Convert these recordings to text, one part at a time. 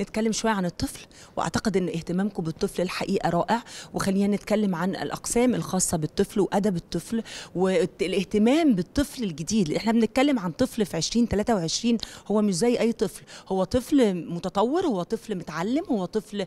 نتكلم شوية عن الطفل، وأعتقد أن اهتمامكم بالطفل الحقيقة رائع. وخلينا نتكلم عن الأقسام الخاصة بالطفل وأدب الطفل والاهتمام بالطفل الجديد. احنا بنتكلم عن طفل في 2023 هو مش زي أي طفل، هو طفل متطور، هو طفل متعلم، هو طفل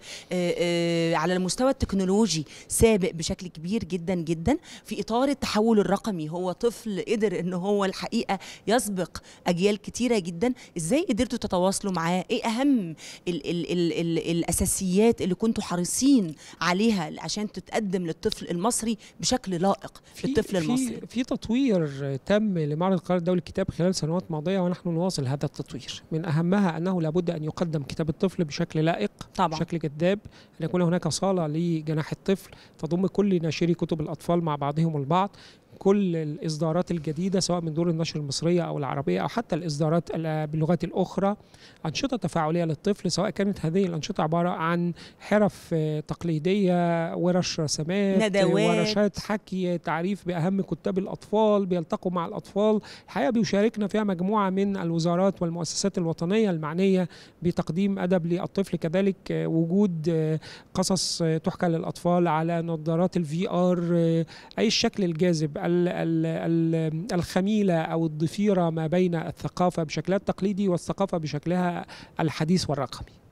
على المستوى التكنولوجي سابق بشكل كبير جدا جدا في إطار التحول الرقمي. هو طفل قدر أنه هو الحقيقة يسبق أجيال كتيرة جدا. إزاي قدرتوا تتواصلوا معاه؟ إيه أهم الأساسيات اللي كنتوا حريصين عليها عشان تتقدم للطفل المصري بشكل لائق للطفل المصري؟ في تطوير تم لمعرض قرار الدولي للكتاب خلال سنوات ماضية، ونحن نواصل هذا التطوير. من أهمها أنه لابد أن يقدم كتاب الطفل بشكل لائق، طبعا بشكل جذاب، أن يكون هناك صالة لجناح الطفل تضم كل ناشري كتب الأطفال مع بعضهم البعض، كل الإصدارات الجديدة سواء من دور النشر المصرية أو العربية أو حتى الإصدارات باللغات الأخرى، أنشطة تفاعلية للطفل، سواء كانت هذه الأنشطة عبارة عن حرف تقليدية، ورش رسمات، ندوات، ورشات حكي، تعريف بأهم كتاب الأطفال، بيلتقوا مع الأطفال. الحقيقة بيشاركنا فيها مجموعة من الوزارات والمؤسسات الوطنية المعنية بتقديم أدب للطفل، كذلك وجود قصص تحكى للأطفال على نظارات الفي آر، أي الشكل الجاذب الخميلة أو الضفيرة ما بين الثقافة بشكلها التقليدي والثقافة بشكلها الحديث والرقمي.